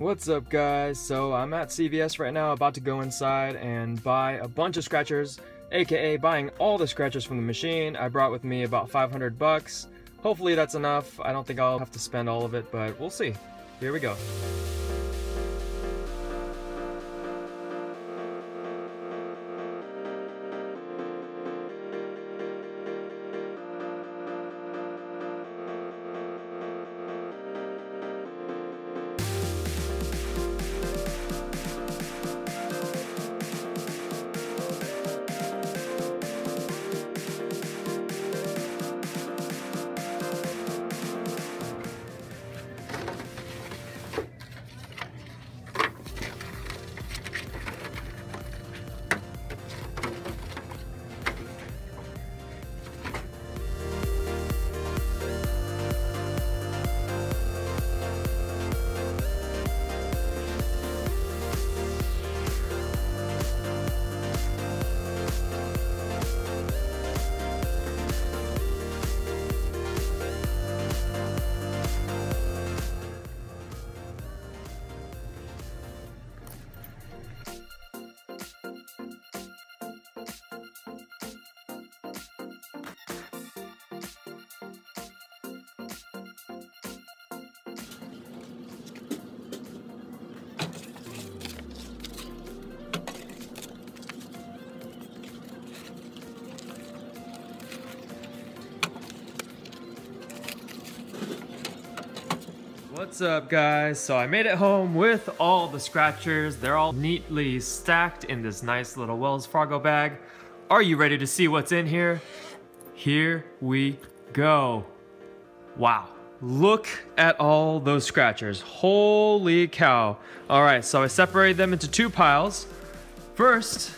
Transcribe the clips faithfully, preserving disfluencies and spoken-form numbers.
What's up guys? So I'm at C V S right now, about to go inside and buy a bunch of scratchers, aka buying all the scratchers from the machine. I brought with me about five hundred bucks. Hopefully that's enough. I don't think I'll have to spend all of it, but we'll see. Here we go. What's up guys? So I made it home with all the scratchers. They're all neatly stacked in this nice little Wells Fargo bag. Are you ready to see what's in here? Here we go. Wow. Look at all those scratchers. Holy cow. All right, so I separated them into two piles. First,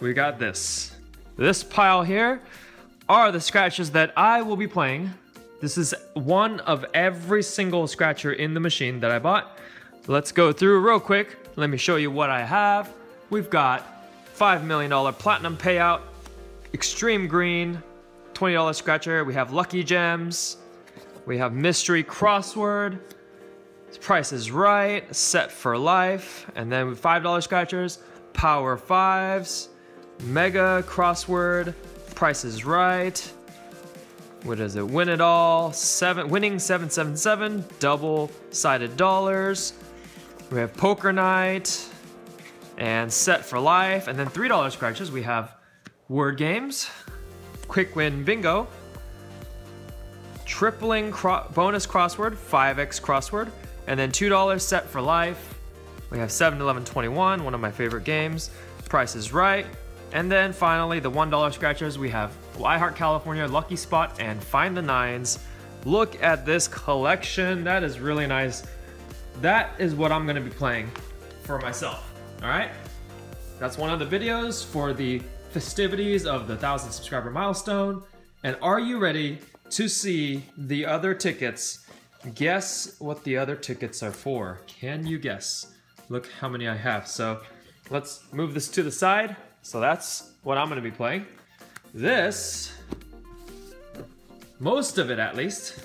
we got this. This pile here are the scratchers that I will be playing. This is one of every single scratcher in the machine that I bought. Let's go through real quick. Let me show you what I have. We've got five million dollar Platinum Payout, Extreme Green, twenty dollar scratcher. We have Lucky Gems. We have Mystery Crossword, The Price Is Right, Set For Life. And then with five dollar scratchers, Power five's, Mega Crossword, Price Is Right. What is it? Win It All, seven, Winning seven seven seven, Double Sided Dollars. We have Poker Night and Set For Life. And then three dollar scratches, we have Word Games, Quick Win Bingo, Tripling Cro- Bonus Crossword, five X Crossword, and then two dollar Set For Life. We have seven eleven twenty-one, one of my favorite games, Price Is Right. And then finally, the one dollar scratchers, we have I Heart California, Lucky Spot, and Find the nines. Look at this collection. That is really nice. That is what I'm gonna be playing for myself, all right? That's one of the videos for the festivities of the one thousand subscriber milestone. And are you ready to see the other tickets? Guess what the other tickets are for. Can you guess? Look how many I have. So let's move this to the side. So that's what I'm gonna be playing. This, most of it at least,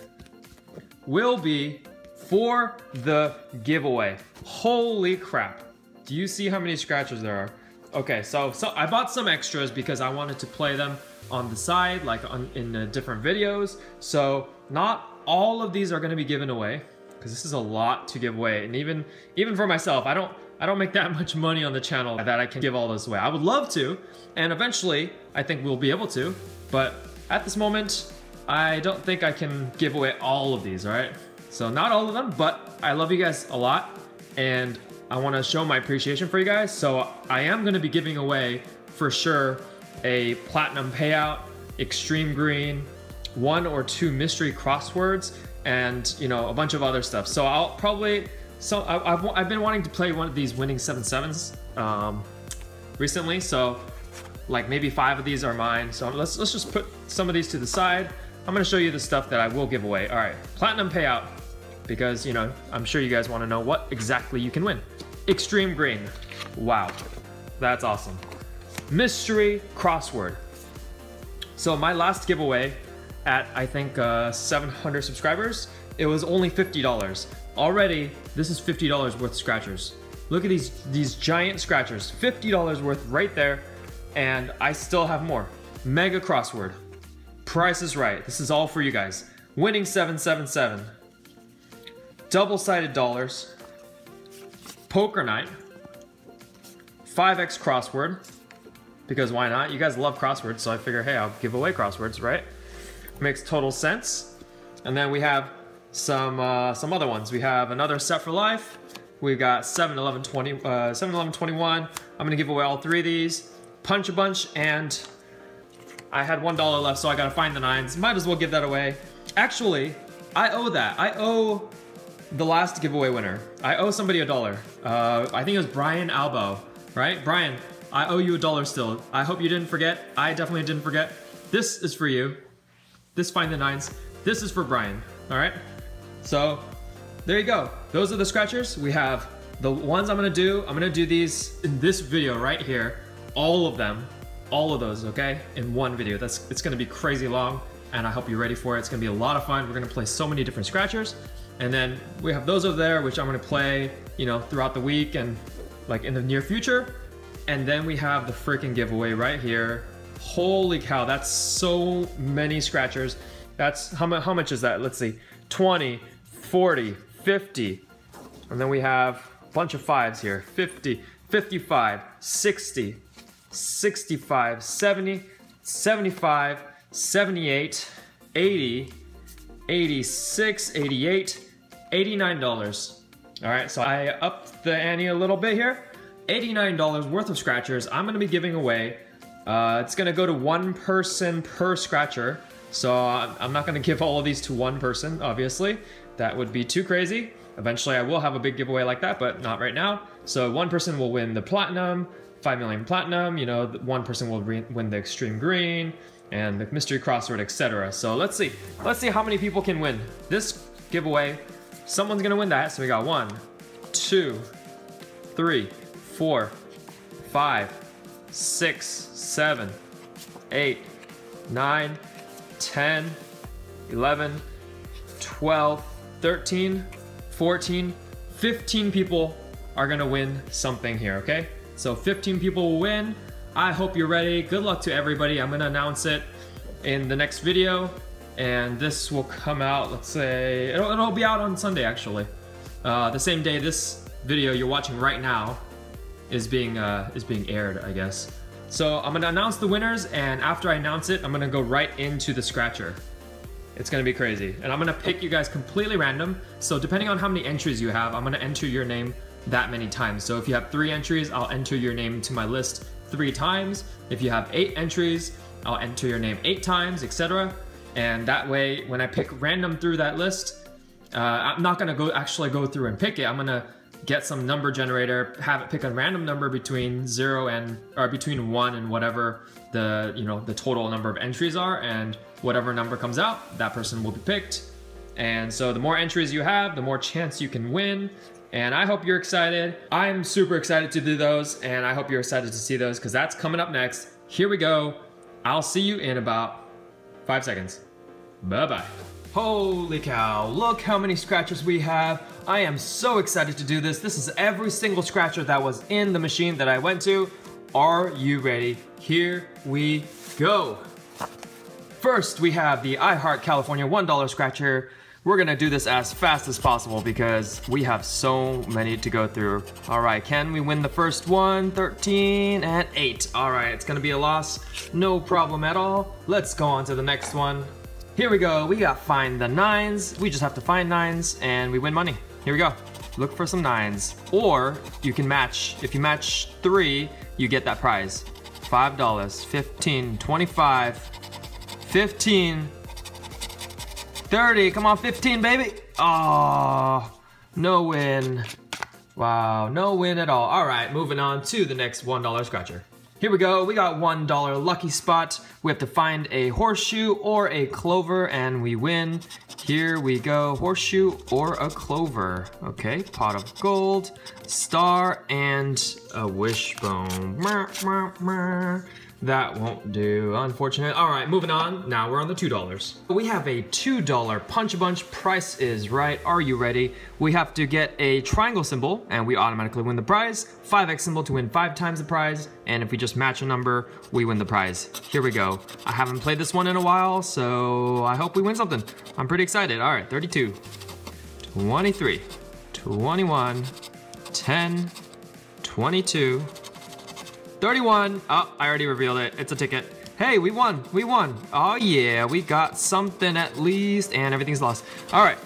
will be for the giveaway. Holy crap. Do you see how many scratchers there are? Okay, so, so I bought some extras because I wanted to play them on the side, like on, in the different videos. So not all of these are gonna be given away because this is a lot to give away. And even, even for myself, I don't, I don't make that much money on the channel that I can give all this away. I would love to, and eventually I think we'll be able to, but at this moment, I don't think I can give away all of these, all right? So not all of them, but I love you guys a lot, and I wanna show my appreciation for you guys, so I am gonna be giving away, for sure, a Platinum Payout, Extreme Green, one or two mystery crosswords, and you know a bunch of other stuff. So I'll probably, So I, I've, I've been wanting to play one of these winning seven sevens um, recently, so like maybe five of these are mine. So let's, let's just put some of these to the side. I'm gonna show you the stuff that I will give away. All right, Platinum Payout, because you know I'm sure you guys wanna know what exactly you can win. Extreme Green, wow, that's awesome. Mystery Crossword. So my last giveaway at I think uh, seven hundred subscribers, it was only fifty dollars. Already, this is fifty dollars worth of scratchers. Look at these, these giant scratchers, fifty dollars worth right there, and I still have more. Mega Crossword, Price Is Right, this is all for you guys. Winning seven seven seven, Double Sided Dollars, Poker Night, five X Crossword, because why not? You guys love crosswords, so I figure, hey, I'll give away crosswords, right? Makes total sense. And then we have some uh, some other ones. We have another Set For Life. We've got seven eleven twenty-one. I'm gonna give away all three of these. Punch a bunch, and I had one dollar left, so I gotta find the nines. Might as well give that away. Actually, I owe that. I owe the last giveaway winner. I owe somebody a dollar. Uh, I think it was Brian Albo, right? Brian, I owe you a dollar still. I hope you didn't forget. I definitely didn't forget. This is for you. This Find the Nines. This is for Brian, all right? So there you go. Those are the scratchers. We have the ones I'm gonna do. I'm gonna do these in this video right here. All of them, all of those, okay? In one video. That's, it's gonna be crazy long, and I hope you're ready for it. It's gonna be a lot of fun. We're gonna play so many different scratchers. And then we have those over there, which I'm gonna play, you know, throughout the week and like in the near future. And then we have the freaking giveaway right here. Holy cow, that's so many scratchers. That's, how much, how much is that? Let's see, twenty, forty, fifty. And then we have a bunch of fives here. fifty, fifty-five, sixty, sixty-five, seventy, seventy-five, seventy-eight, eighty, eighty-six, eighty-eight, eighty-nine dollars. All right, so I upped the ante a little bit here. eighty-nine dollars worth of scratchers I'm gonna be giving away. Uh, it's gonna go to one person per scratcher. So I'm not gonna give all of these to one person, obviously. That would be too crazy. Eventually I will have a big giveaway like that, but not right now. So one person will win the platinum, five million platinum, you know, one person will win the Extreme Green and the Mystery Crossword, et cetera. So let's see, let's see how many people can win this giveaway. Someone's gonna win that, so we got one, two, three, four, five, six, seven, eight, nine, ten, eleven, twelve, thirteen, fourteen, fifteen people are gonna win something here, okay? So fifteen people will win. I hope you're ready. Good luck to everybody. I'm gonna announce it in the next video, and this will come out, let's say, it'll, it'll be out on Sunday, actually. Uh, the same day this video you're watching right now is being, uh, is being aired, I guess. So I'm gonna announce the winners, and after I announce it, I'm gonna go right into the scratcher. It's gonna be crazy. And I'm gonna pick you guys completely random. So depending on how many entries you have, I'm gonna enter your name that many times. So if you have three entries, I'll enter your name to my list three times. If you have eight entries, I'll enter your name eight times, et cetera. And that way, when I pick random through that list, uh, I'm not gonna go actually go through and pick it. I'm gonna get some number generator, have it pick a random number between zero and, or between one and whatever the, you know, the total number of entries are, and whatever number comes out, that person will be picked. And so the more entries you have, the more chance you can win. And I hope you're excited. I'm super excited to do those, and I hope you're excited to see those, because that's coming up next. Here we go. I'll see you in about five seconds. Bye-bye. Holy cow, look how many scratchers we have. I am so excited to do this. This is every single scratcher that was in the machine that I went to. Are you ready? Here we go. First, we have the I Heart California one dollar scratcher. We're gonna do this as fast as possible because we have so many to go through. All right, can we win the first one? thirteen and eight. All right, it's gonna be a loss. No problem at all. Let's go on to the next one. Here we go, we got Find the Nines. We just have to find nines and we win money. Here we go, look for some nines. Or you can match, if you match three, you get that prize. five dollars, fifteen, twenty-five, fifteen, thirty, come on, fifteen baby. Oh, no win. Wow, no win at all. All right, moving on to the next one dollar scratcher. Here we go, we got one dollar Lucky Spot. We have to find a horseshoe or a clover and we win. Here we go, horseshoe or a clover. Okay, pot of gold, star, and a wishbone. That won't do, unfortunate. All right, moving on. Now we're on the two dollars. We have a two dollar Punch-A-Bunch, Price Is Right. Are you ready? We have to get a triangle symbol and we automatically win the prize. five X symbol to win five times the prize. And if we just match a number, we win the prize. Here we go. I haven't played this one in a while, so I hope we win something. I'm pretty excited. All right, thirty-two, twenty-three, twenty-one, ten, twenty-two, thirty-one. Oh, I already revealed it. It's a ticket. Hey, we won. We won. Oh yeah, we got something at least, and everything's lost. All right,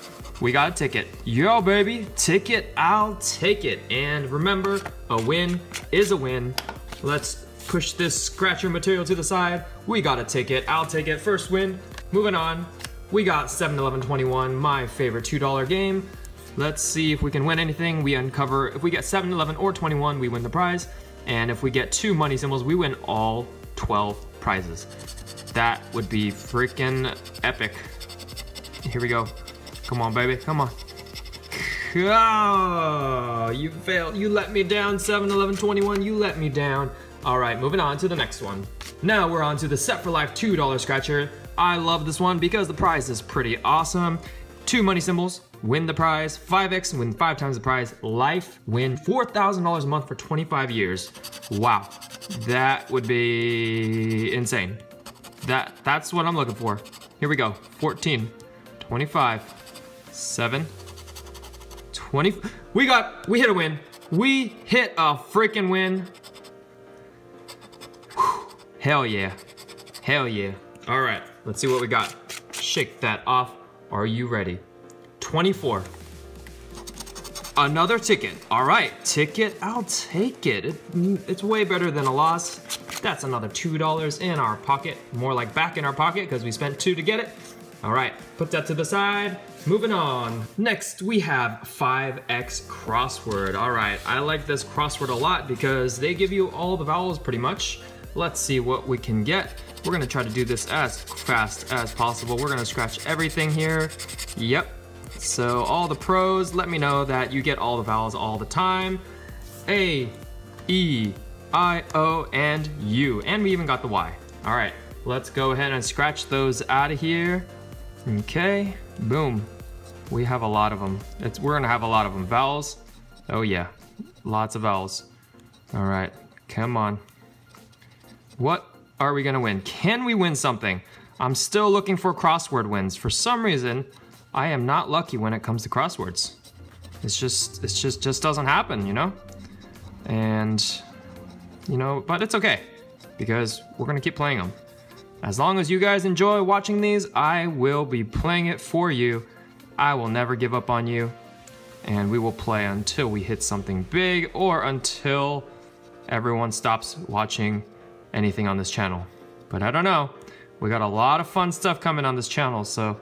we got a ticket. Yo, baby, ticket, I'll take it. And remember, a win is a win. Let's push this scratcher material to the side. We got a ticket. I'll take it. First win. Moving on. We got seven eleven twenty-one, my favorite two dollar game. Let's see if we can win anything. We uncover, if we get seven, eleven, or twenty-one, we win the prize. And if we get two money symbols, we win all twelve prizes. That would be freaking epic. Here we go. Come on, baby. Come on. Oh, you failed. You let me down, seven eleven twenty-one. You let me down. All right, moving on to the next one. Now we're on to the Set For Life two dollar scratcher. I love this one because the prize is pretty awesome. Two money symbols, win the prize. five X, win five times the prize. Life, win four thousand dollars a month for twenty-five years. Wow, that would be insane. That, that's what I'm looking for. Here we go, fourteen, twenty-five, seven, twenty. We got, we hit a win. We hit a freaking win. Whew. Hell yeah, hell yeah. All right, let's see what we got. Shake that off. Are you ready? twenty-four. Another ticket. All right, ticket, I'll take it. it. It's way better than a loss. That's another two dollars in our pocket. More like back in our pocket because we spent two to get it. All right, put that to the side. Moving on. Next, we have five X Crossword. All right, I like this crossword a lot because they give you all the vowels pretty much. Let's see what we can get. We're gonna try to do this as fast as possible. We're gonna scratch everything here. Yep, so all the pros, let me know that you get all the vowels all the time. A, E, I, O, and U, and we even got the Y. All right, let's go ahead and scratch those out of here. Okay, boom. We have a lot of them. It's, we're gonna have a lot of them. Vowels, oh yeah, lots of vowels. All right, come on. What? Are we gonna win? Can we win something? I'm still looking for crossword wins. For some reason, I am not lucky when it comes to crosswords. It's just, it's just, just doesn't happen, you know? And, you know, but it's okay because we're gonna keep playing them. As long as you guys enjoy watching these, I will be playing it for you. I will never give up on you. And we will play until we hit something big or until everyone stops watching anything on this channel. But I don't know, we got a lot of fun stuff coming on this channel, so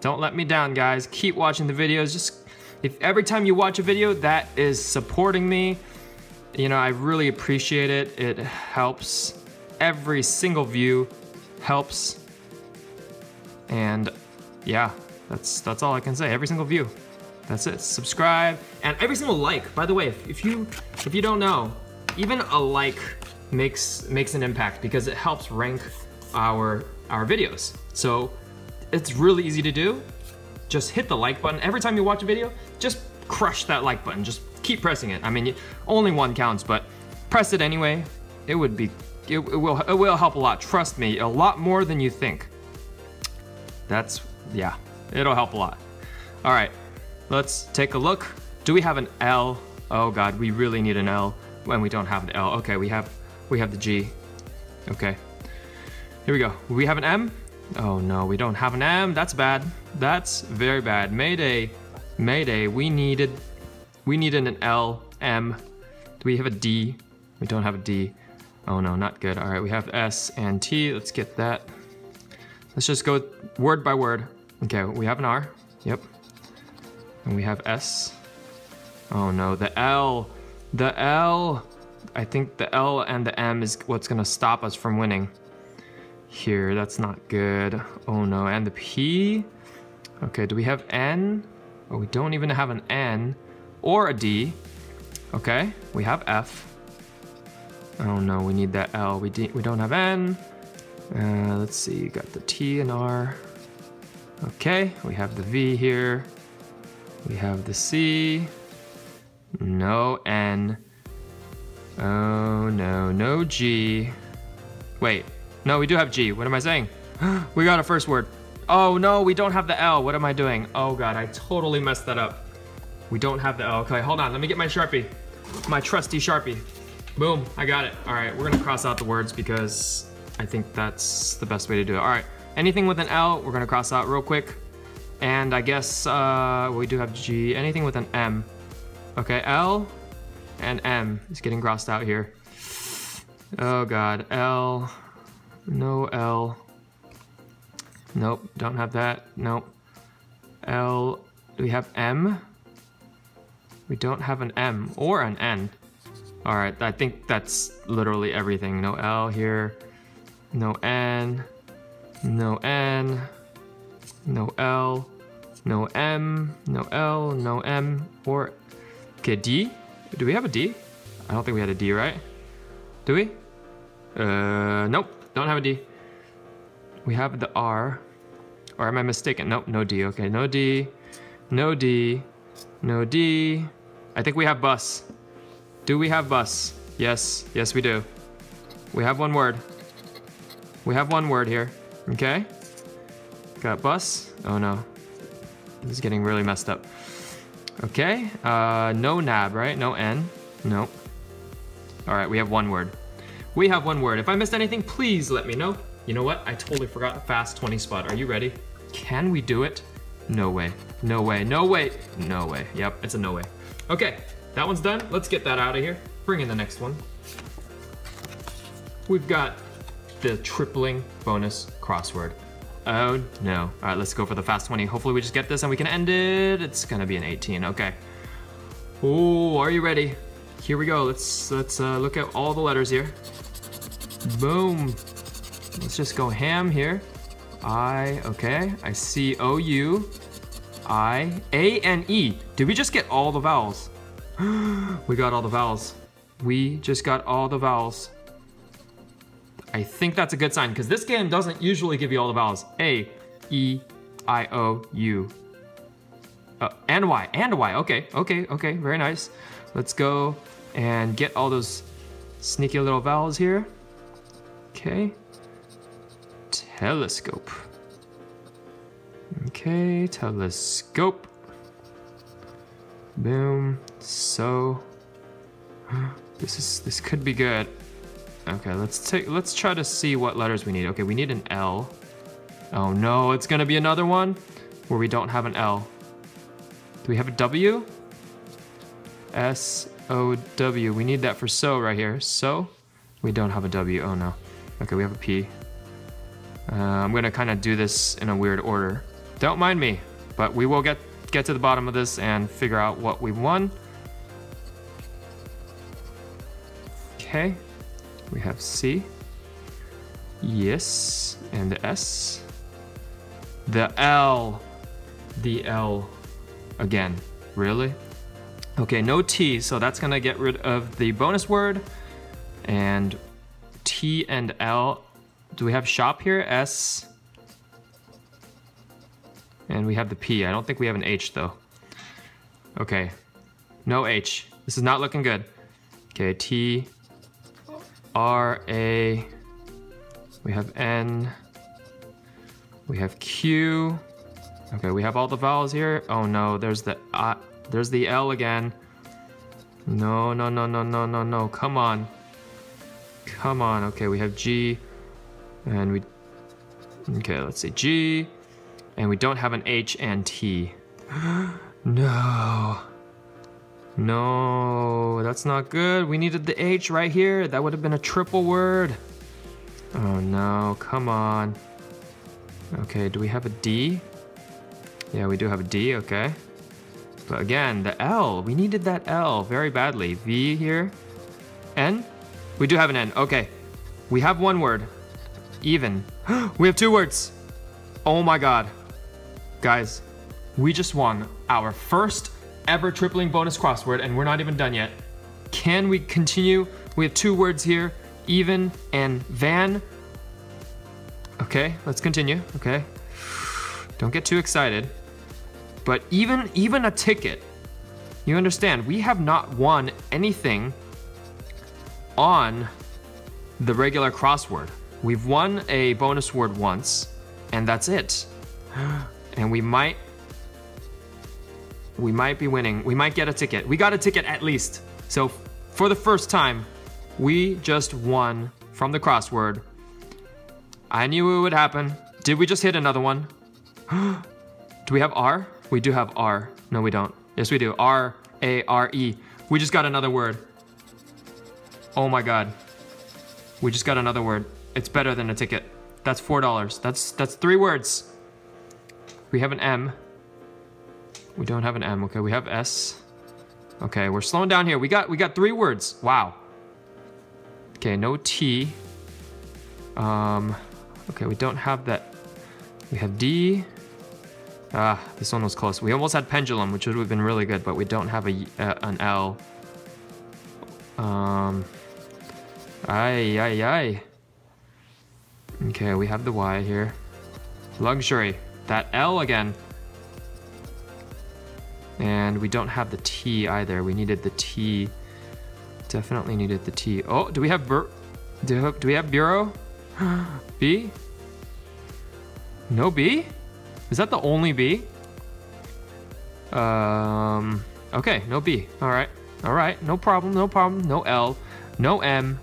don't let me down, guys. Keep watching the videos. Just if every time you watch a video, that is supporting me, you know, I really appreciate it. It helps. Every single view helps. And yeah, that's that's all I can say. Every single view, that's it. Subscribe, and every single like. By the way, if, if you if you don't know, even a like makes makes an impact because it helps rank our our videos. So it's really easy to do. Just hit the like button every time you watch a video. Just crush that like button. Just keep pressing it. I mean, you, only one counts, but press it anyway. It would be it, it will it will help a lot. Trust me, a lot more than you think. That's yeah, it'll help a lot. All right, let's take a look. Do we have an L? Oh God, we really need an L. When we don't have an L, okay, we have. We have the G. Okay. Here we go. We have an M. Oh no, we don't have an M. That's bad. That's very bad. Mayday. Mayday. We needed we needed an L, M. Do we have a D? We don't have a D. Oh no, not good. All right, we have S and T. Let's get that. Let's just go word by word. Okay, we have an R. Yep. And we have S. Oh no, the L. The L. I think the L and the M is what's gonna stop us from winning. Here, that's not good. Oh no, and the P? Okay, do we have N? Oh, we don't even have an N or a D. Okay, we have F. Oh no, we need that L. We, we don't have N. Uh, let's see, got the T and R. Okay, we have the V here. We have the C. No N. Oh no, no G. Wait, no, we do have G. What am I saying? We got our first word. Oh no, we don't have the L. What am I doing? Oh God, I totally messed that up. We don't have the L. Okay, hold on, let me get my Sharpie. My trusty Sharpie. Boom, I got it. All right, we're gonna cross out the words because I think that's the best way to do it. All right, anything with an L, we're gonna cross out real quick. And I guess uh, we do have G, anything with an M. Okay, L and M is getting crossed out here. Oh God, L, no L. Nope, don't have that, nope. L, do we have M? We don't have an M or an N. All right, I think that's literally everything. No L here, no N, no N, no L, no M, no L, no M, or, okay, D? Do we have a D? I don't think we had a D, right? Do we? Uh, nope, don't have a D. We have the R, or am I mistaken? Nope, no D, okay, no D, no D, no D. I think we have bus. Do we have bus? Yes, yes we do. We have one word. We have one word here, okay? Got bus, oh no. This is getting really messed up. Okay, uh, no nab, right? No N, nope. All right, we have one word. We have one word. If I missed anything, please let me know. You know what, I totally forgot fast twenty spot. Are you ready? Can we do it? No way, no way, no way, no way. Yep, it's a no way. Okay. That one's done, let's get that out of here. Bring in the next one. We've got the tripling bonus crossword. Oh no. All right, let's go for the fast twenty. Hopefully we just get this and we can end it. It's gonna be an eighteen, okay. Ooh, are you ready? Here we go, let's, let's uh, look at all the letters here. Boom. Let's just go ham here. I, okay, I C O U, I, A and E. Did we just get all the vowels? We got all the vowels. We just got all the vowels. I think that's a good sign because this game doesn't usually give you all the vowels. A, E, I, O, U. Uh, and Y, and Y, okay, okay, okay, very nice. Let's go and get all those sneaky little vowels here. Okay. Telescope. Okay, telescope. Boom. So this is this could be good. Okay, let's take let's try to see what letters we need. Okay, we need an L. Oh no, it's gonna be another one where we don't have an L. Do we have a W? S O W. We need that for so right here. So we don't have a W. Oh no. Okay, we have a P. Uh, I'm gonna kind of do this in a weird order. Don't mind me, but we will get get to the bottom of this and figure out what we won. Okay, we have C, yes, and the S, the L, the L again, really? Okay, no T, so that's gonna get rid of the bonus word, and T and L, do we have shop here? S, and we have the P. I don't think we have an H though. Okay, no H. This is not looking good. Okay, T, R, A. We have N. We have Q. Okay, we have all the vowels here. Oh no, there's the uh, there's the L again. No, no, no, no, no, no, no. Come on, come on. Okay, we have G, and we. Okay, let's see G. And we don't have an H and T. No. No, that's not good. We needed the H right here. That would have been a triple word. Oh no, come on. Okay, do we have a D? Yeah, we do have a D, okay. But again, the L, we needed that L very badly. V here, N? We do have an N, okay. We have one word, even. We have two words. Oh my God. Guys, we just won our first ever tripling bonus crossword and we're not even done yet. Can we continue We have two words here, even and van. Okay, let's continue, okay. Don't get too excited. But even, even a ticket, you understand, we have not won anything on the regular crossword. We've won a bonus word once, and that's it. And we might, we might be winning. We might get a ticket. We got a ticket at least. So for the first time, we just won from the crossword. I knew it would happen. Did we just hit another one? Do we have R? We do have R. No, we don't. Yes, we do. R, A, R, E. We just got another word. Oh my God. We just got another word. It's better than a ticket. That's four dollars. That's that's three words. We have an M. We don't have an M. Okay, we have S. Okay, we're slowing down here. We got we got three words. Wow. Okay, no T. Um, okay, we don't have that. We have D. Ah, this one was close. We almost had pendulum, which would have been really good, but we don't have a uh, an L. Um, aye, aye, aye. Okay, we have the Y here. Luxury, that L again. And we don't have the T either. We needed the T. Definitely needed the T. Oh, do we have bur do, do we have bureau? B? No B? Is that the only B? Um, okay, no B. All right, all right, no problem, no problem. No L, no M,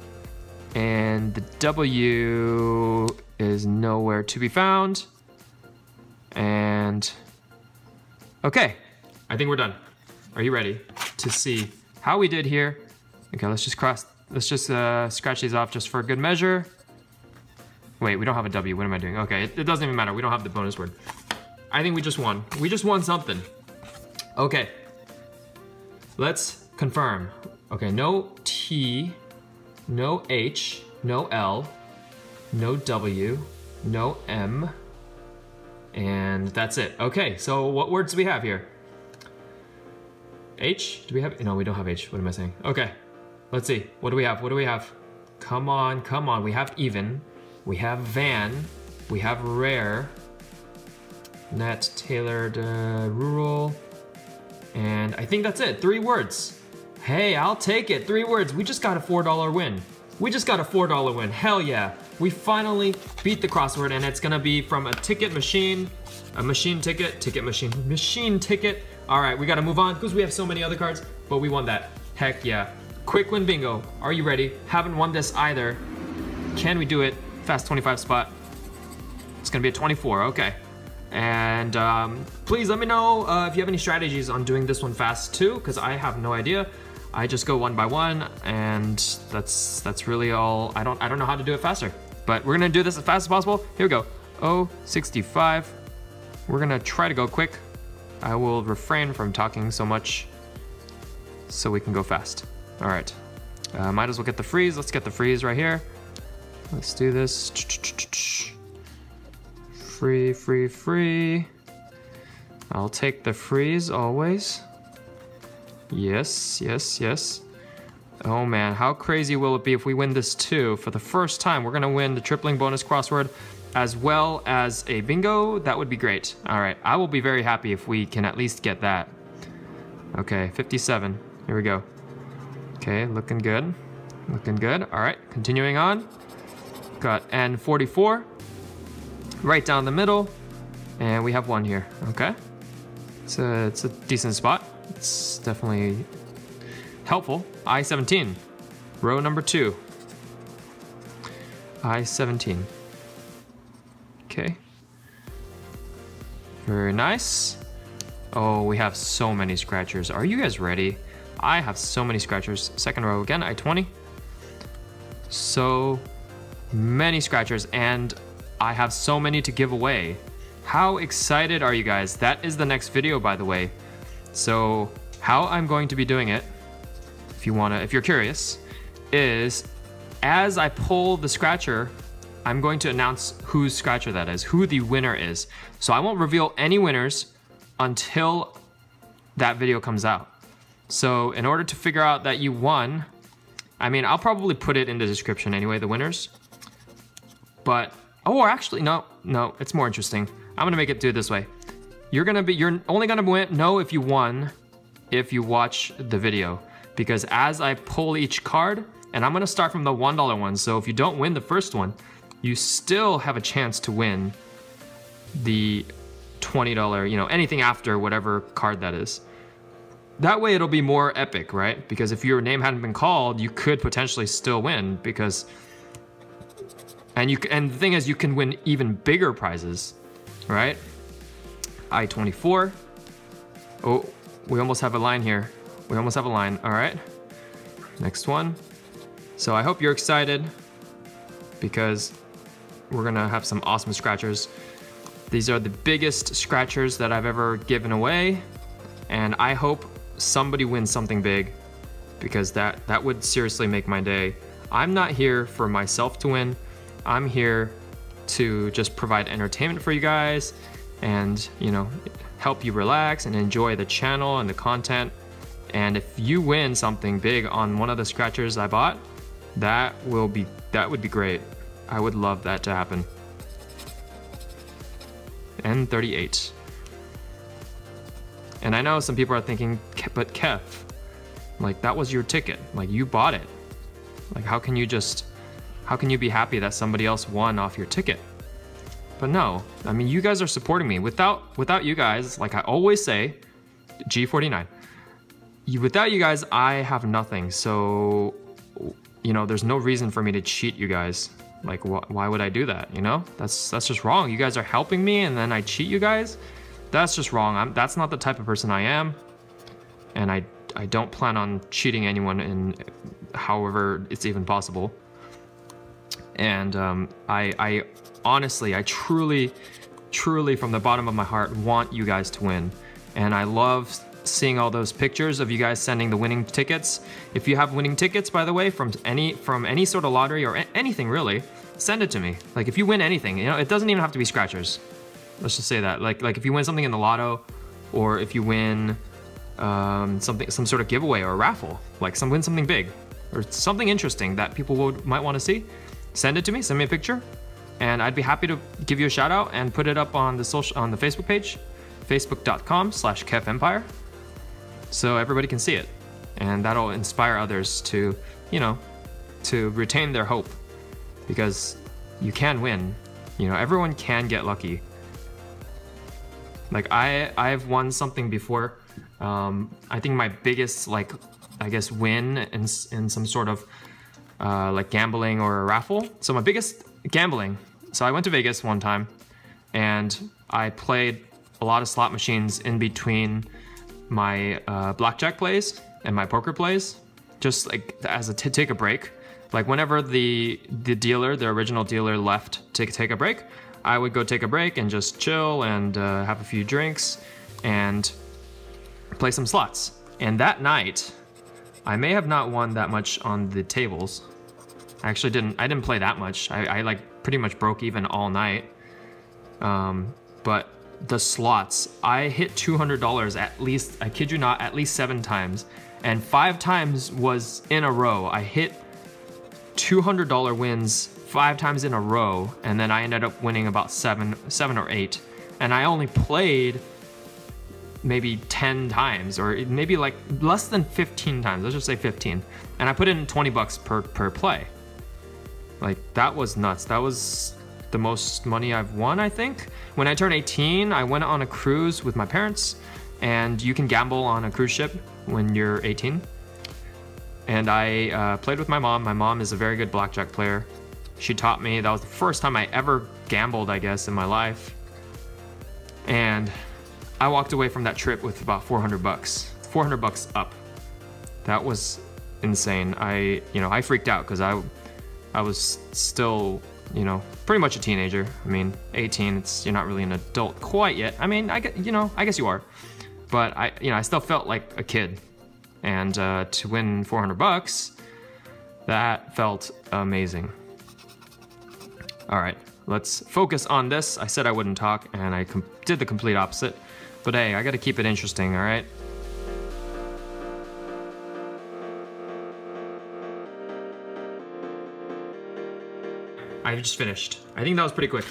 and the W is nowhere to be found. And, okay, I think we're done. Are you ready to see how we did here? Okay, let's just cross, let's just uh, scratch these off just for good measure. Wait, we don't have a W, what am I doing? Okay, it, it doesn't even matter, we don't have the bonus word. I think we just won. We just won something. Okay. Let's confirm. Okay, no T, no H, no L, no W, no M, and that's it. Okay, so what words do we have here? H? Do we have? No, we don't have H. What am I saying? Okay, let's see. What do we have? What do we have? Come on, come on. We have even, we have van, we have rare, net, tailored, uh, rural, and I think that's it, three words. Hey, I'll take it, three words. We just got a four dollar win. We just got a four dollar win, hell yeah. We finally beat the crossword, and it's gonna be from a ticket machine, a machine ticket, ticket machine, machine ticket. All right, we gotta move on, because we have so many other cards, but we won that, heck yeah. Quick Win Bingo, are you ready? Haven't won this either. Can we do it? Fast twenty-five spot. It's gonna be a twenty-four, okay. And um, please let me know uh, if you have any strategies on doing this one fast too, because I have no idea. I just go one by one, and that's that's really all. I don't I don't know how to do it faster, but we're gonna do this as fast as possible. Here we go. oh sixty-five. We're gonna try to go quick. I will refrain from talking so much, so we can go fast. All right. Uh, might as well get the freeze. Let's get the freeze right here. Let's do this. Free, free, free. I'll take the freeze always. Yes, yes, yes. Oh man, how crazy will it be if we win this too? For the first time, we're gonna win the tripling bonus crossword as well as a bingo. That would be great. All right, I will be very happy if we can at least get that. Okay, fifty-seven, here we go. Okay, looking good, looking good. All right, continuing on. Got N forty-four. Right down the middle, and we have one here, okay? It's a, it's a decent spot. It's definitely helpful. I seventeen, row number two. I seventeen, okay. Very nice. Oh, we have so many scratchers. Are you guys ready? I have so many scratchers. Second row again, I twenty. So many scratchers, and I have so many to give away. How excited are you guys? That is the next video, by the way. So how I'm going to be doing it, if you wanna, if you're curious, is as I pull the scratcher, I'm going to announce whose scratcher that is, who the winner is. So I won't reveal any winners until that video comes out. So in order to figure out that you won, I mean, I'll probably put it in the description anyway, the winners. But, oh, or actually, no, no, it's more interesting. I'm gonna make it do it this way. You're gonna be, you're only gonna win, know if you won if you watch the video. Because as I pull each card, and I'm gonna start from the one dollar one, so if you don't win the first one, you still have a chance to win the twenty dollar, you know, anything after whatever card that is. That way it'll be more epic, right? Because if your name hadn't been called, you could potentially still win because, and you and the thing is you can win even bigger prizes, right? I twenty-four, oh, we almost have a line here. We almost have a line, all right. Next one. So I hope you're excited because we're gonna have some awesome scratchers. These are the biggest scratchers that I've ever given away. And I hope somebody wins something big because that, that would seriously make my day. I'm not here for myself to win. I'm here to just provide entertainment for you guys and, you know, help you relax and enjoy the channel and the content. And if you win something big on one of the scratchers I bought, that will be, that would be great. I would love that to happen. N thirty-eight. And I know some people are thinking, but Kev, like that was your ticket, like you bought it. Like how can you just, how can you be happy that somebody else won off your ticket? But no, I mean, you guys are supporting me. Without, without you guys, like I always say, G forty-nine, you, without you guys, I have nothing. So, you know, there's no reason for me to cheat you guys. Like wh why would I do that, you know? That's, that's just wrong. You guys are helping me and then I cheat you guys? That's just wrong. I'm, that's not the type of person I am. And I, I don't plan on cheating anyone in however it's even possible. And um, I, I honestly, I truly, truly from the bottom of my heart want you guys to win. And I love seeing all those pictures of you guys sending the winning tickets. If you have winning tickets, by the way, from any from any sort of lottery or anything really, send it to me. Like if you win anything, you know, it doesn't even have to be scratchers. Let's just say that. Like like if you win something in the lotto, or if you win um, something, some sort of giveaway or raffle, like some win something big or something interesting that people would might want to see, send it to me. Send me a picture, and I'd be happy to give you a shout out and put it up on the social on the Facebook page, facebook dot com slash Kev Empire. So everybody can see it, and that'll inspire others to, you know, to retain their hope, because you can win. You know, everyone can get lucky. Like I, I've won something before. Um, I think my biggest, like, I guess, win in in some sort of uh, like gambling or a raffle. So my biggest gambling. So I went to Vegas one time, and I played a lot of slot machines in between my uh, blackjack plays and my poker plays, just like as a t take a break. Like whenever the the dealer, the original dealer left to take a break, I would go take a break and just chill and uh, have a few drinks and play some slots. And that night, I may have not won that much on the tables. I actually didn't, I didn't play that much. I, I like pretty much broke even all night, um, but the slots, I hit two hundred dollars at least, I kid you not, at least seven times. And five times was in a row. I hit two hundred dollar wins five times in a row, and then I ended up winning about seven, seven or eight. And I only played maybe ten times, or maybe like less than fifteen times, let's just say fifteen. And I put in twenty bucks per, per play. Like that was nuts. That was the most money I've won, I think. When I turned eighteen, I went on a cruise with my parents, and you can gamble on a cruise ship when you're eighteen. And I uh, played with my mom. My mom is a very good blackjack player. She taught me. That was the first time I ever gambled, I guess, in my life. And I walked away from that trip with about four hundred bucks. four hundred bucks up. That was insane. I, you know, I freaked out because I, I was still, you know, pretty much a teenager. I mean, eighteen, it's, you're not really an adult quite yet. I mean, I get, you know, I guess you are, but I, you know, I still felt like a kid. And uh, to win four hundred bucks, that felt amazing. All right, let's focus on this. I said I wouldn't talk, and I com did the complete opposite, but hey, I gotta keep it interesting, all right? I just finished. I think that was pretty quick.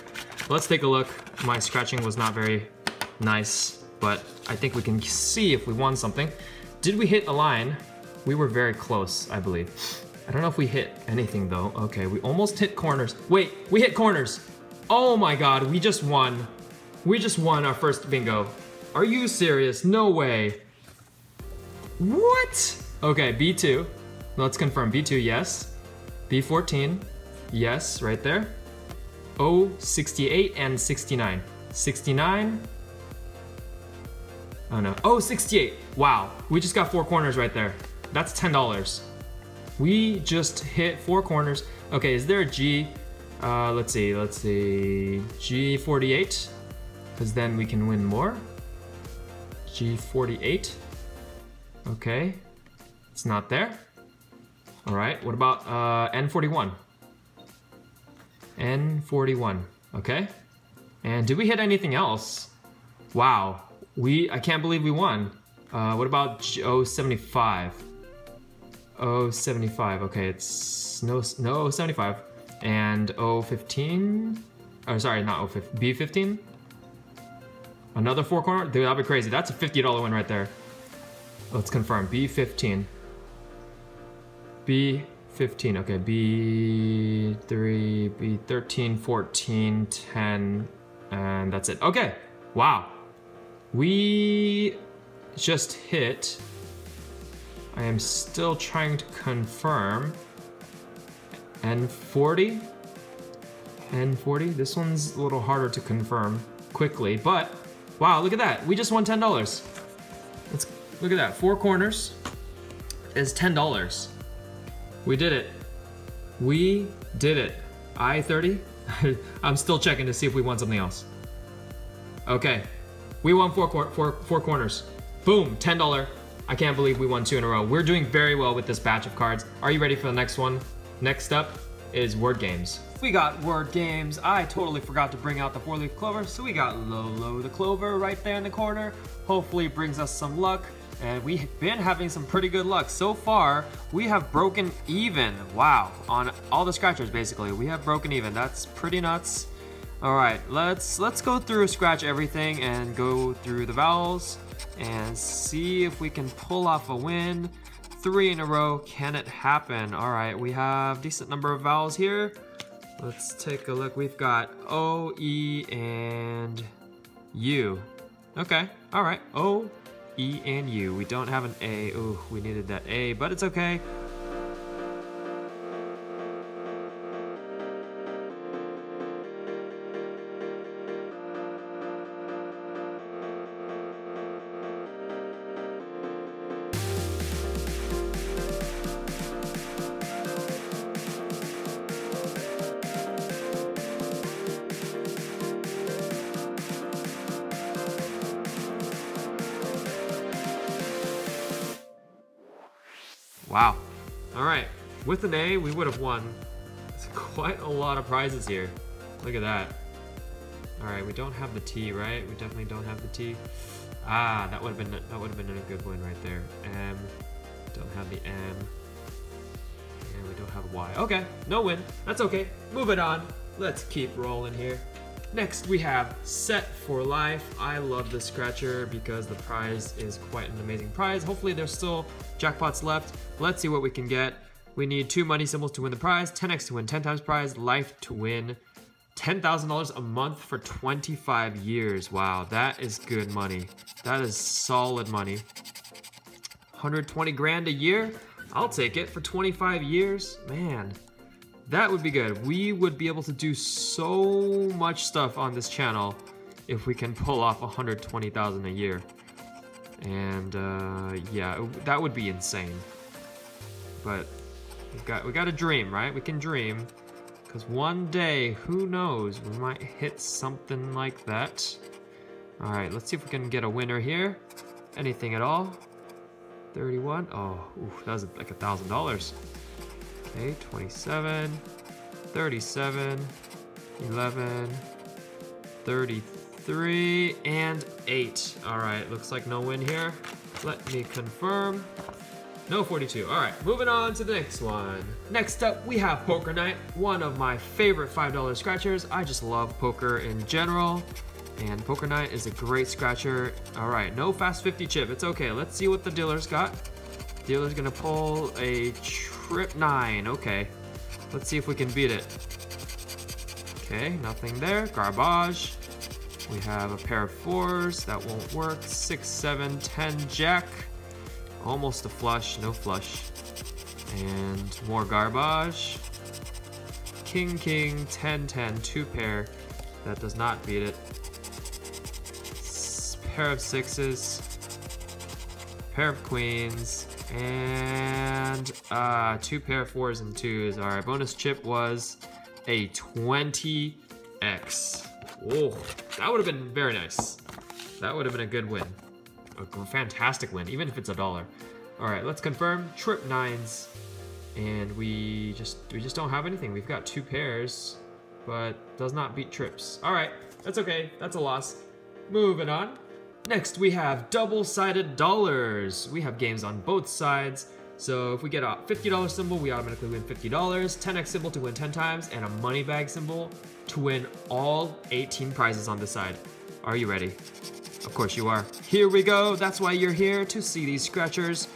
Let's take a look. My scratching was not very nice, but I think we can see if we won something. Did we hit a line? We were very close, I believe. I don't know if we hit anything though. Okay, we almost hit corners. Wait, we hit corners. Oh my God, we just won. We just won our first bingo. Are you serious? No way. What? Okay, B two. Let's confirm. B two, yes. B fourteen, yes, right there. oh sixty-eight and sixty-nine. sixty-nine. Oh no. oh sixty-eight. Wow. We just got four corners right there. That's ten dollars. We just hit four corners. Okay, is there a G? Uh, let's see, let's see. G forty-eight, because then we can win more. G forty-eight. Okay. It's not there. All right, what about uh, N forty-one? N forty-one, okay. And did we hit anything else? Wow. We, I can't believe we won. Uh, what about oh seventy-five? oh seventy-five, okay, it's no, no seventy-five. And oh fifteen, oh sorry, not oh fifteen, B fifteen. Another four corner, dude, that'd be crazy. That's a fifty dollar win right there. Let's confirm, B fifteen. B fifteen, okay, B three, B thirteen, fourteen, ten, and that's it. Okay, wow. We just hit, I am still trying to confirm, N forty, N forty, this one's a little harder to confirm quickly, but wow, look at that, we just won ten dollars. Let's look at that, four corners is ten dollars. We did it, we did it. I thirty, I'm still checking to see if we won something else. Okay. We won four, cor four, four corners. Boom, ten dollars. I can't believe we won two in a row. We're doing very well with this batch of cards. Are you ready for the next one? Next up is Word Games. We got Word Games. I totally forgot to bring out the four-leaf clover, so we got Lolo the Clover right there in the corner. Hopefully it brings us some luck, and we've been having some pretty good luck. So far, we have broken even. Wow, on all the scratchers, basically. We have broken even. That's pretty nuts. All right, let's let's go through, scratch everything and go through the vowels and see if we can pull off a win. Three in a row, can it happen? All right, we have decent number of vowels here. Let's take a look, we've got O, E, and U. Okay, all right, O, E, and U. We don't have an A, ooh, we needed that A, but it's okay. Wow. All right, with an A, we would have won quite a lot of prizes here. Look at that. All right, we don't have the T, right? We definitely don't have the T. Ah, that would have been that would have been a good win right there. M, don't have the M, and we don't have Y. Okay, no win, that's okay. Moving on, let's keep rolling here. Next we have Set For Life. I love this scratcher because the prize is quite an amazing prize. Hopefully there's still jackpots left. Let's see what we can get. We need two money symbols to win the prize, ten X to win ten times prize, life to win ten thousand dollars a month for twenty-five years. Wow, that is good money. That is solid money. one hundred twenty grand a year? I'll take it for twenty-five years, man. That would be good. We would be able to do so much stuff on this channel if we can pull off one hundred twenty thousand dollars a year. And uh, yeah, that would be insane. But we've got, we got to dream, right? We can dream. Because one day, who knows, we might hit something like that. All right, let's see if we can get a winner here. Anything at all. thirty-one. Oh, oof, that was like one thousand dollars. Okay, twenty-seven, thirty-seven, eleven, thirty-three, and eight. All right, looks like no win here. Let me confirm. No forty-two, all right. Moving on to the next one. Next up, we have Poker Night, one of my favorite five dollar scratchers. I just love poker in general, and Poker Night is a great scratcher. All right, no fast fifty chip, it's okay. Let's see what the dealer's got. Dealer's gonna pull a trip nine, okay. Let's see if we can beat it. Okay, nothing there, garbage. We have a pair of fours, that won't work. Six, seven, ten, jack. Almost a flush, no flush. And more garbage. King, king, ten, ten, two pair. That does not beat it. S pair of sixes. Pair of queens. And uh, two pair of fours and twos. All right, bonus chip was a twenty X. Oh, that would have been very nice. That would have been a good win. A fantastic win, even if it's a dollar. All right, let's confirm. Trip nines. And we just we just don't have anything. We've got two pairs, but does not beat trips. All right, that's okay. That's a loss. Moving on. Next, we have Double Sided Dollars. We have games on both sides. So if we get a fifty dollar symbol, we automatically win fifty dollars, ten X symbol to win ten times, and a money bag symbol to win all eighteen prizes on this side. Are you ready? Of course you are. Here we go. That's why you're here, to see these scratchers.